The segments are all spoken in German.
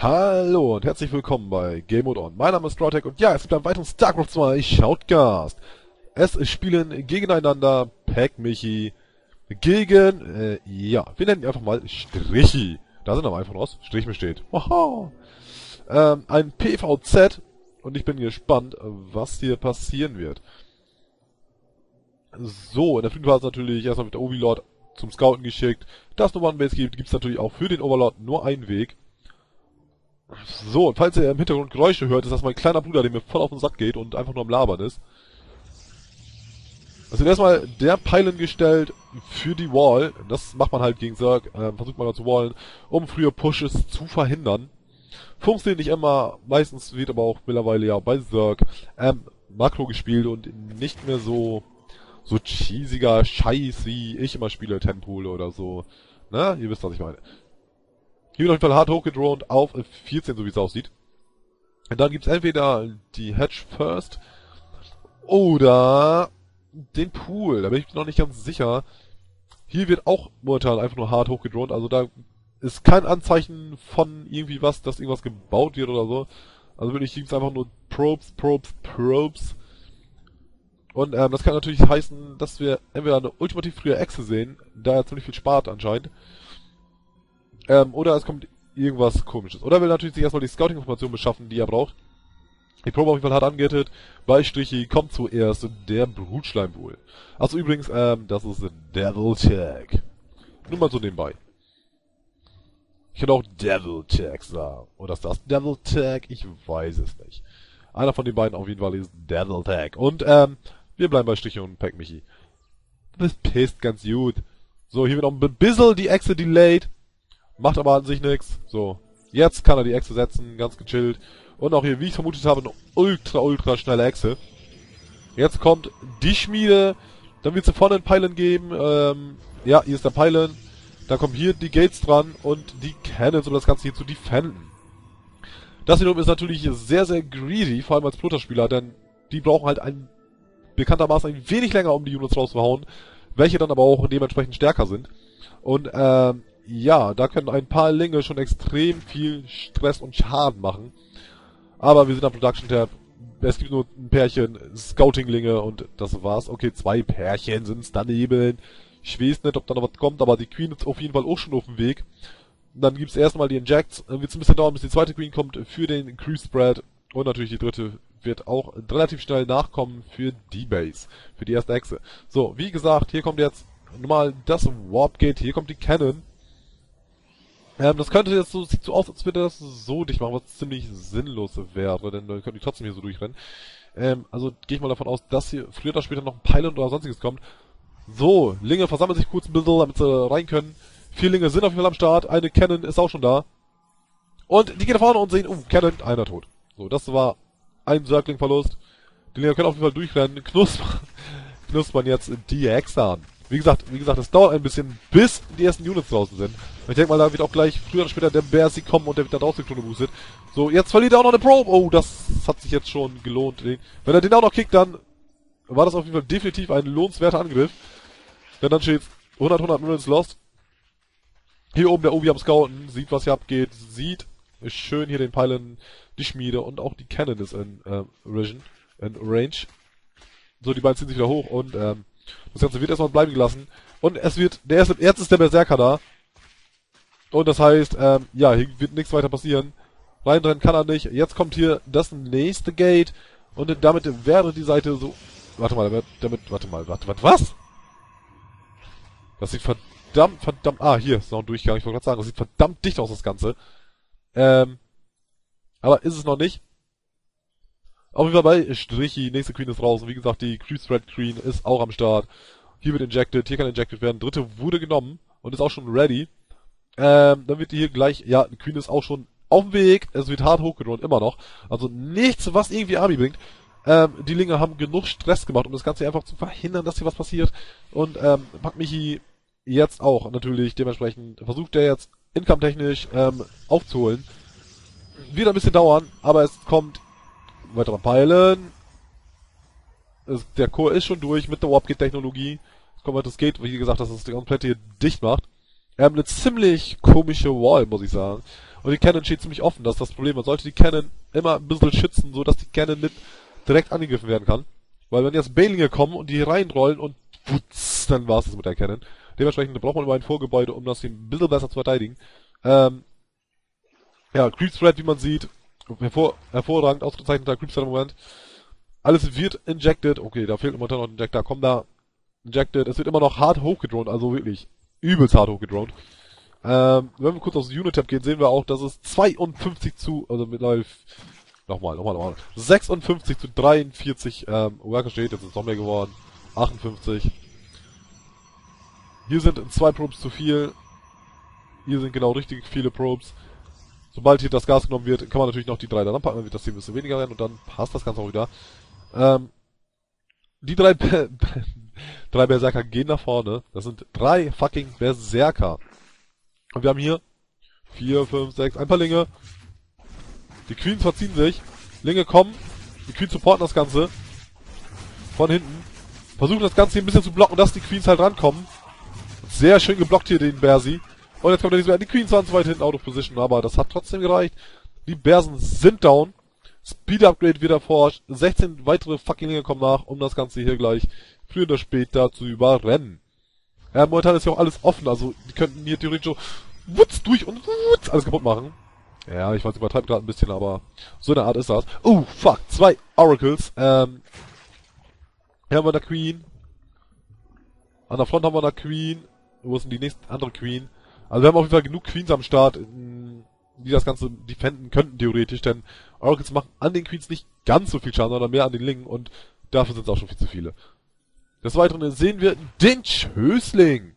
Hallo und herzlich willkommen bei Game Mode On. Mein Name ist Drawtec und ja, es gibt einen weiteren StarCraft 2 Shoutcast. Es spielen gegeneinander PacMichi gegen, ja, wir nennen ihn einfach mal Strichi. Da sind aber einfach raus, Strich besteht. Ein PvZ und ich bin gespannt, was hier passieren wird. So, in der Flugphase natürlich erstmal mit der Overlord zum Scouten geschickt. Da es nur One-Base gibt, gibt es natürlich auch für den Overlord nur einen Weg. So, und falls ihr im Hintergrund Geräusche hört, ist das mein kleiner Bruder, der mir voll auf den Sack geht und einfach nur am Labern ist. Also erstmal der Pylon gestellt für die Wall. Das macht man halt gegen Zerg, versucht man da zu wallen, um frühe Pushes zu verhindern. Funktioniert nicht immer, meistens wird aber auch mittlerweile ja bei Zerg Makro gespielt und nicht mehr so cheesiger Scheiß, wie ich immer spiele, Tempel oder so. Na, ihr wisst, was ich meine. Hier wird auf jeden Fall hart hochgedroht auf 14, so wie es aussieht. Und dann gibt es entweder die Hedge First oder den Pool. Da bin ich noch nicht ganz sicher. Hier wird auch momentan einfach nur hart hochgedroht. Also da ist kein Anzeichen von irgendwie was, dass irgendwas gebaut wird oder so. Also wirklich gibt es einfach nur Probes, Probes, Probes. Und das kann natürlich heißen, dass wir entweder eine ultimativ frühe Echse sehen, da er ziemlich viel spart anscheinend. Oder es kommt irgendwas Komisches. Oder er will natürlich sich erstmal die Scouting-Information beschaffen, die er braucht. Die Probe auf jeden Fall hart angehittet. Bei Strichi kommt zuerst der Brutschleim wohl. Achso, übrigens, das ist DeviltaQ. Nur mal so nebenbei. Ich hätte auch DeviltaQ sagen. Oder ist das DeviltaQ? Ich weiß es nicht. Einer von den beiden auf jeden Fall ist DeviltaQ. Und, wir bleiben bei Strichi und PacMichi. Das pisst ganz gut. So, hier wird noch ein bisschen die Echse delayed. Macht aber an sich nichts. So, jetzt kann er die Echse setzen, ganz gechillt. Und auch hier, wie ich vermutet habe, eine ultra schnelle Echse. Jetzt kommt die Schmiede. Dann wird es vorne einen Pylon geben. Ja, hier ist der Pylon. Dann kommen hier die Gates dran und die Cannons, um das Ganze hier zu defenden. Das wiederum ist natürlich sehr, sehr greedy, vor allem als Protospieler, denn die brauchen halt bekanntermaßen ein wenig länger, um die Units rauszuhauen, welche dann aber auch dementsprechend stärker sind. Und, ja, da können ein paar Linge schon extrem viel Stress und Schaden machen. Aber wir sind am Production Tab. Es gibt nur ein Pärchen Scouting-Linge und das war's. Okay, zwei Pärchen sind's daneben. Ich weiß nicht, ob da noch was kommt, aber die Queen ist auf jeden Fall auch schon auf dem Weg. Und dann gibt's erstmal die Injects. Dann wird's ein bisschen dauern, bis die zweite Queen kommt für den Crew-Spread. Und natürlich die dritte wird auch relativ schnell nachkommen für die Base. Für die erste Echse. So, wie gesagt, hier kommt jetzt nochmal das Warp-Gate. Hier kommt die Cannon. Das könnte jetzt so, sieht so aus, als würde das so dicht machen, was ziemlich sinnlos wäre, denn dann könnten die trotzdem hier so durchrennen. Also gehe ich mal davon aus, dass hier früher oder später noch ein Pilot oder sonstiges kommt. So, Linge versammeln sich kurz ein bisschen, damit sie rein können. Vier Linge sind auf jeden Fall am Start, eine Cannon ist auch schon da. Und die gehen nach vorne und sehen, oh, Cannon, einer tot. So, das war ein Zergling-Verlust. Die Linge können auf jeden Fall durchrennen, knuspern jetzt die Echse an. Wie gesagt, es dauert ein bisschen, bis die ersten Units draußen sind. Und ich denke mal, da wird auch gleich früher oder später der Bersi kommen und der wird dann rausgeklone boostet. So, jetzt verliert er auch noch eine Probe. Oh, das hat sich jetzt schon gelohnt. Wenn er den auch noch kickt, dann war das auf jeden Fall definitiv ein lohnenswerter Angriff. Denn dann steht 100 Minutes lost. Hier oben der Obi am Scouten, sieht, was hier abgeht, sieht schön hier den Pylon, die Schmiede und auch die Cannon ist in Range. So, die beiden ziehen sich wieder hoch und, das Ganze wird erstmal bleiben gelassen. Und es wird, jetzt ist der Berserker da. Und das heißt, ja, hier wird nichts weiter passieren. Reinrennen kann er nicht. Jetzt kommt hier das nächste Gate. Und damit wäre die Seite so... Warte mal, was? Das sieht verdammt... Ah, hier ist noch ein Durchgang. Ich wollte gerade sagen, das sieht verdammt dicht aus, das Ganze. Aber ist es noch nicht. Auf jeden Fall bei Strichi, nächste Queen ist draußen. Wie gesagt, die Creep-Spread Queen ist auch am Start. Hier wird injected, hier kann injected werden. Dritte wurde genommen und ist auch schon ready. Dann wird die hier gleich, ja, die Queen ist auch schon auf dem Weg. Es wird hart hochgedroht, immer noch. Also nichts, was irgendwie Army bringt. Die Linge haben genug Stress gemacht, um das Ganze einfach zu verhindern, dass hier was passiert. Und PacMichi jetzt auch natürlich dementsprechend versucht er jetzt income-technisch aufzuholen. Wird ein bisschen dauern, aber es kommt... Weiterer Pylon. Der Core ist schon durch mit der Warp-Gate-Technologie. Jetzt kommt das Gate, wie gesagt, dass das komplett hier dicht macht. Eine ziemlich komische Wall, muss ich sagen. Und die Cannon steht ziemlich offen, das ist das Problem. Man sollte die Cannon immer ein bisschen schützen, sodass die Cannon nicht direkt angegriffen werden kann. Weil wenn jetzt Balinge kommen und die hier reinrollen und putz, dann war es das mit der Cannon. Dementsprechend braucht man immer ein Vorgebäude, um das hier ein bisschen besser zu verteidigen. Ja, Creep Thread, wie man sieht, hervorragend ausgezeichneter Creep Thread im Moment. Alles wird injected, okay, da fehlt momentan noch ein Injector, komm da, injected, es wird immer noch hart hochgedroht, also wirklich, übelst hart hochgedroht. Wenn wir kurz aufs Unitab gehen, sehen wir auch, dass es 56 zu 43 Worker steht, jetzt ist es noch mehr geworden, 58. Hier sind 2 Probes zu viel. Hier sind genau richtig viele Probes. Sobald hier das Gas genommen wird, kann man natürlich noch die 3 da ranpacken, dann wird das hier ein bisschen weniger werden und dann passt das Ganze auch wieder. Die 3 Berserker gehen nach vorne. Das sind 3 fucking Berserker. Und wir haben hier 4, 5, 6, ein paar Linge. Die Queens verziehen sich. Linge kommen. Die Queens supporten das Ganze. Von hinten. Versuchen das Ganze hier ein bisschen zu blocken, dass die Queens halt rankommen. Sehr schön geblockt hier den Bersi. Und jetzt kommt er nicht mehr. Die Queens waren zu weit hinten out of position, aber das hat trotzdem gereicht. Die Bersen sind down. Speed Upgrade wird erforscht. 16 weitere fucking Linge kommen nach, um das Ganze hier gleich früher oder später zu überrennen. Momentan ist ja auch alles offen, also die könnten hier theoretisch so wutz durch und wutz alles kaputt machen. Ja, ich weiß, übertreibt gerade ein bisschen, aber so eine Art ist das. Oh, fuck, 2 Oracles. Hier haben wir eine Queen. An der Front haben wir eine Queen. Wo ist denn die nächste andere Queen? Also wir haben auf jeden Fall genug Queens am Start, die das Ganze defenden könnten theoretisch, denn Oracles machen an den Queens nicht ganz so viel Schaden, sondern mehr an den Lingen und dafür sind es auch schon viel zu viele. Des Weiteren sehen wir den Schößling.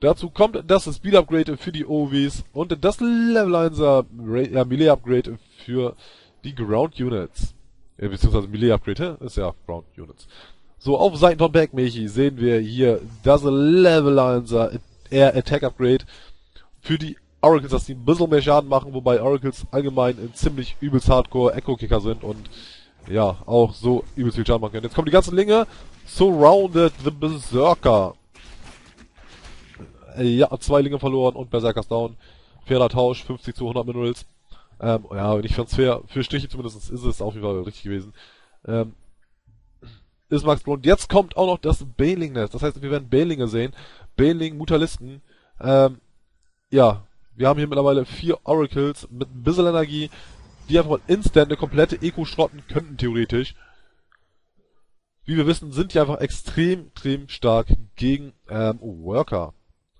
Dazu kommt das Speed-Upgrade für die OWs und das Level-1er Melee-Upgrade für die Ground-Units. Beziehungsweise Melee-Upgrade, ist ja Ground-Units. So, auf Seiten von PacMichi sehen wir hier das Level-1er Attack-Upgrade für die Oracles, dass die ein bisschen mehr Schaden machen, wobei Oracles allgemein ziemlich übelst hardcore Echo-Kicker sind und ja, auch so übelst viel Schaden machen können. Jetzt kommen die ganzen Linge. Surrounded the Berserker. Ja, 2 Linge verloren und Berserkers down. Fairer Tausch, 50 zu 100 Minerals. Ja, ich fand's fair. Für Strichi zumindest ist es auf jeden Fall richtig gewesen. Ist Max Blond. Jetzt kommt auch noch das Balingnest. Das heißt, wir werden Balinge sehen. Baling, Mutalisten. Ja, wir haben hier mittlerweile 4 Oracles mit ein bisschen Energie, die einfach mal instant eine komplette Eco schrotten könnten, theoretisch. Wie wir wissen, sind die einfach extrem stark gegen Worker.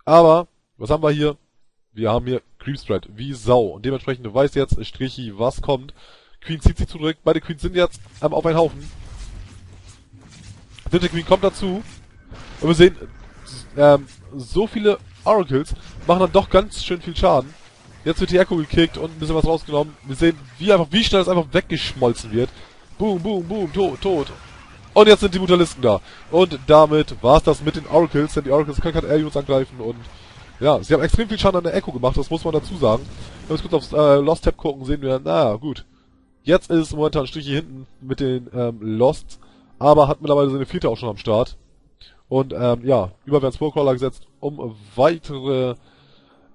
Aber, was haben wir hier? Wir haben hier Creepstride, wie Sau. Und dementsprechend weiß jetzt Strichi, was kommt. Queen zieht sich zurück. Beide Queens sind jetzt auf einen Haufen. Dritte Queen kommt dazu. Und wir sehen, so viele Oracles machen dann doch ganz schön viel Schaden. Jetzt wird die Echo gekickt und ein bisschen was rausgenommen. Wir sehen, wie schnell es einfach weggeschmolzen wird. Boom, boom, boom, tot, tot. Und jetzt sind die Mutalisten da. Und damit war's das mit den Oracles, denn die Oracles können gerade Air-Units angreifen und ja, sie haben extrem viel Schaden an der Echo gemacht, das muss man dazu sagen. Wenn wir kurz aufs Lost-Tab gucken, sehen wir, naja, gut. Jetzt ist momentan Strichi hinten mit den Lost, aber hat mittlerweile seine 4. auch schon am Start. Und ja, überwärts Vorcrawler gesetzt, um weitere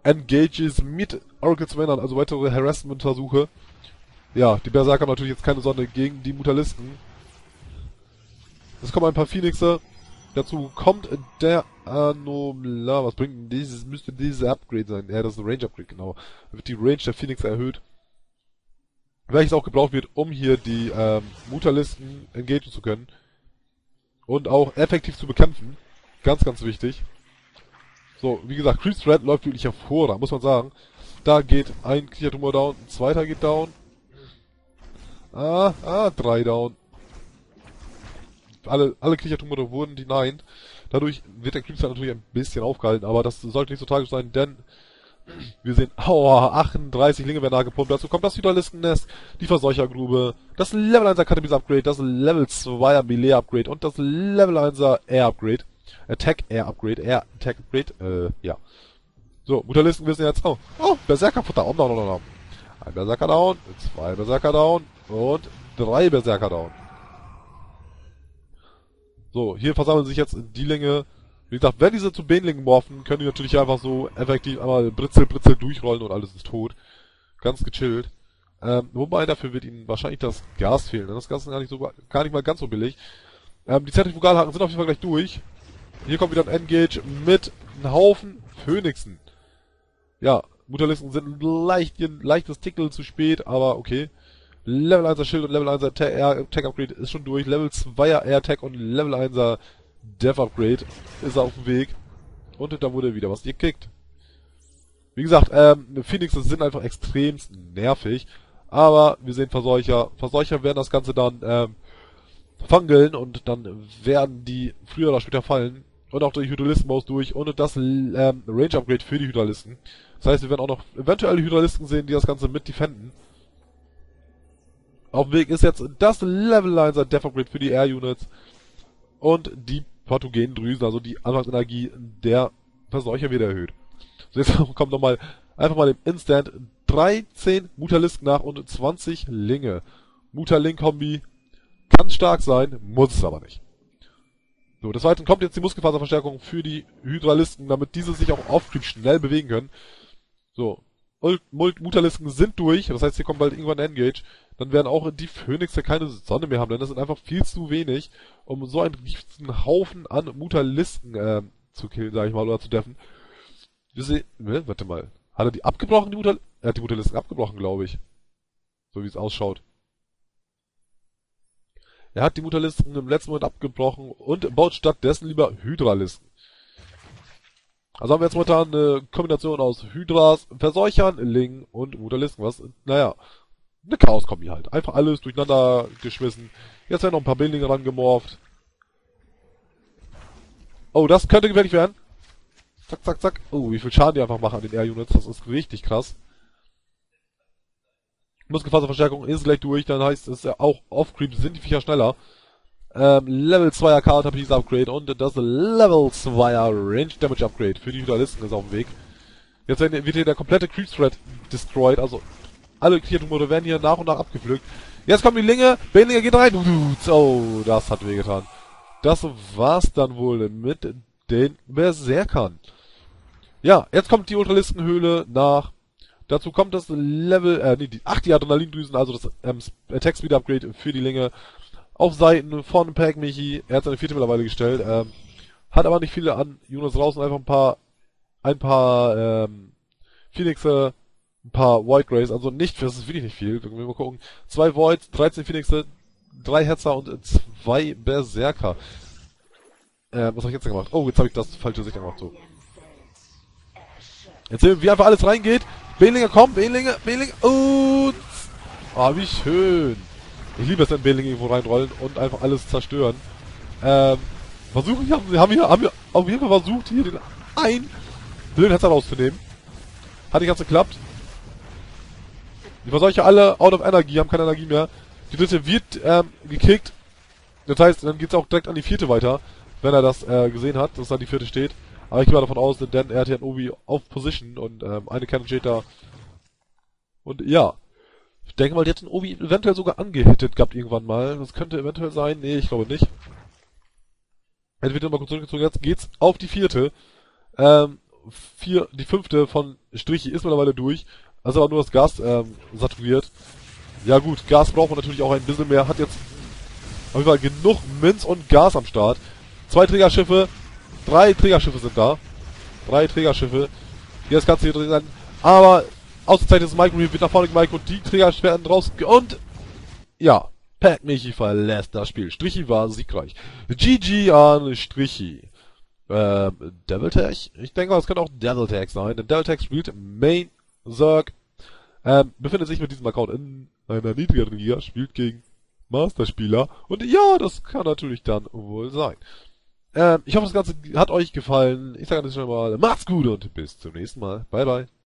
Engages mit Oracle zu ändern, also weitere Harassment-Versuche. Ja, die Berserker haben natürlich jetzt keine Sonne gegen die Mutalisten. Es kommen ein paar Phoenixe. Dazu kommt der Anomala. Was bringt denn dieses? Müsste dieses Upgrade sein? Ja, das ist ein Range-Upgrade, genau. Da wird die Range der Phoenix erhöht. Welches auch gebraucht wird, um hier die Mutalisten engagen zu können. Und auch effektiv zu bekämpfen. Ganz, ganz wichtig. So, wie gesagt, Creep Thread läuft wirklich hervorragend, muss man sagen. Da geht ein Kriechertumor down, ein zweiter geht down. 3 down. Alle Kriechertumore wurden denied. Dadurch wird der Creep Thread natürlich ein bisschen aufgehalten, aber das sollte nicht so tragisch sein, denn wir sehen, 38 Linge werden da gepumpt. Dazu kommt das Vitalistennest, die Verseuchergrube, das Level 1er Academies Upgrade, das Level 2er Melee Upgrade und das Level 1er Air Upgrade. Attack Air Upgrade, ja. So, Mutalisten wissen jetzt, oh, Berserker Futter, down. Ein Berserker down, 2 Berserker down und 3 Berserker down. So, hier versammeln sich jetzt die Linge. Wie gesagt, wenn diese zu Bainlingen morphen, können die natürlich einfach so effektiv einmal britzel durchrollen und alles ist tot. Ganz gechillt. Wobei, dafür wird ihnen wahrscheinlich das Gas fehlen. Das Gas ist gar nicht mal ganz so billig. Die Zentrifugalhaken sind auf jeden Fall gleich durch. Hier kommt wieder ein Engage mit einem Haufen Phönixen. Ja, Mutalisten sind leichtes Tickle zu spät, aber okay. Level 1er Schild und Level 1er Air-Tech Upgrade ist schon durch. Level 2er Air-Tech und Level 1er Death Upgrade ist auf dem Weg. Und da wurde wieder was gekickt. Wie gesagt, Phoenixes sind einfach extrem nervig. Aber wir sehen Verseucher. Verseucher werden das Ganze dann fangeln und dann werden die früher oder später fallen. Und auch durch Hydralistenmaus durch und das Range-Upgrade für die Hydralisten. Das heißt, wir werden auch noch eventuelle Hydralisten sehen, die das Ganze mit defenden. Auf dem Weg ist jetzt das Level 1er Death Upgrade für die Air-Units und die pathogenen Drüsen, also die Anfangsenergie der Verseucher wieder erhöht. So, jetzt kommt nochmal, einfach mal im Instant 13 Mutalisken nach und 20 Linge. Mutalink-Kombi kann stark sein, muss es aber nicht. So, des Weiteren kommt jetzt die Muskelfaserverstärkung für die Hydralisten, damit diese sich auch auf Krieg schnell bewegen können. So, Mutalisten sind durch, das heißt, hier kommt bald irgendwann ein Engage. Dann werden auch die Phönixe keine Sonne mehr haben, denn das sind einfach viel zu wenig, um so einen riesigen Haufen an Mutalisten zu killen, sag ich mal, oder zu deffen. Wir sehen, warte mal, hat er die abgebrochen, die Mutalisten? Er hat die Mutalisten abgebrochen, glaube ich. So wie es ausschaut. Er hat die Mutalisten im letzten Moment abgebrochen und baut stattdessen lieber Hydralisten. Also haben wir jetzt momentan eine Kombination aus Hydras, Verseuchern, Lingen und Mutalisten. Was, naja, eine Chaos-Kombi halt. Einfach alles durcheinander geschmissen. Jetzt werden noch ein paar Bildlinge rangemorpht. Oh, das könnte gefährlich werden. Zack, zack, zack. Oh, wie viel Schaden die einfach machen an den Air-Units. Das ist richtig krass. Muskelfaserverstärkung ist gleich durch, dann heißt es ja auch off-creep sind die Viecher schneller. Level 2er Kartapis Upgrade und das Level 2er Range Damage Upgrade für die Hydralisten ist auf dem Weg. Jetzt wird hier der komplette Creep Thread destroyed, also alle Kreaturmodelle werden hier nach und nach abgepflückt. Jetzt kommen die Linge, Bane-Linge geht rein. Oh, das hat wehgetan. Das war's dann wohl mit den Berserkern. Ja, jetzt kommt die Ultralistenhöhle nach. Dazu kommt das Level, die Adrenalindrüsen, also das Attack Speed Upgrade für die Linge. Auf Seiten von PacMichi, er hat seine vierte mittlerweile gestellt, hat aber nicht viele an Jonas draußen, einfach ein paar Phoenixe, ein paar White Grays, also nicht, das ist wirklich nicht viel, wir mal gucken. 2 Voids, 13 Phoenixe, 3 Hetzer und 2 Berserker. Was habe ich jetzt gemacht? Oh, jetzt habe ich das falsche Sicht gemacht, so. Jetzt sehen wir, wie einfach alles reingeht. Bählinge, komm, Bählinge, Bählinge, und... Ah, wie schön. Ich liebe es, wenn Bählinge irgendwo reinrollen und einfach alles zerstören. Versuchen, haben wir auf jeden Fall versucht, hier den einen blöden Hetzer rauszunehmen. Hat nicht ganz geklappt. Die Verseucher alle out of Energy, haben keine Energie mehr. Die dritte wird gekickt. Das heißt, dann geht's auch direkt an die vierte weiter, wenn er das gesehen hat, dass da die vierte steht. Aber ich gehe mal davon aus, denn er hat ja einen Obi auf Position und eine Cannon steht da. Und ja, ich denke mal, die hat den Obi eventuell sogar angehittet gehabt irgendwann mal. Das könnte eventuell sein. Nee, ich glaube nicht. Jetzt wird nochmal kurz zurückgezogen. Jetzt geht's auf die vierte. Die fünfte von Strichi ist mittlerweile durch. Also aber nur das Gas saturiert. Ja gut, Gas braucht man natürlich auch ein bisschen mehr. Hat jetzt auf jeden Fall genug Minz und Gas am Start. 2 Trägerschiffe. 3 Trägerschiffe sind da. 3 Trägerschiffe. Hier das Ganze hier drin sein. Aber ausgezeichnetes Micro wird nach vorne gemicro. Die Trägerschiffe werden raus. Und ja, PacMichi verlässt das Spiel. Strichi war siegreich. GG an Strichi. DeviltaQ? Ich denke mal, es könnte auch DeviltaQ sein. Denn DeviltaQ spielt Main Zerg. Befindet sich mit diesem Account in einer niedrigeren Liga. Spielt gegen Masterspieler. Und ja, das kann natürlich dann wohl sein. Ich hoffe, das Ganze hat euch gefallen. Ich sage an dieser Stelle mal, macht's gut und bis zum nächsten Mal. Bye, bye.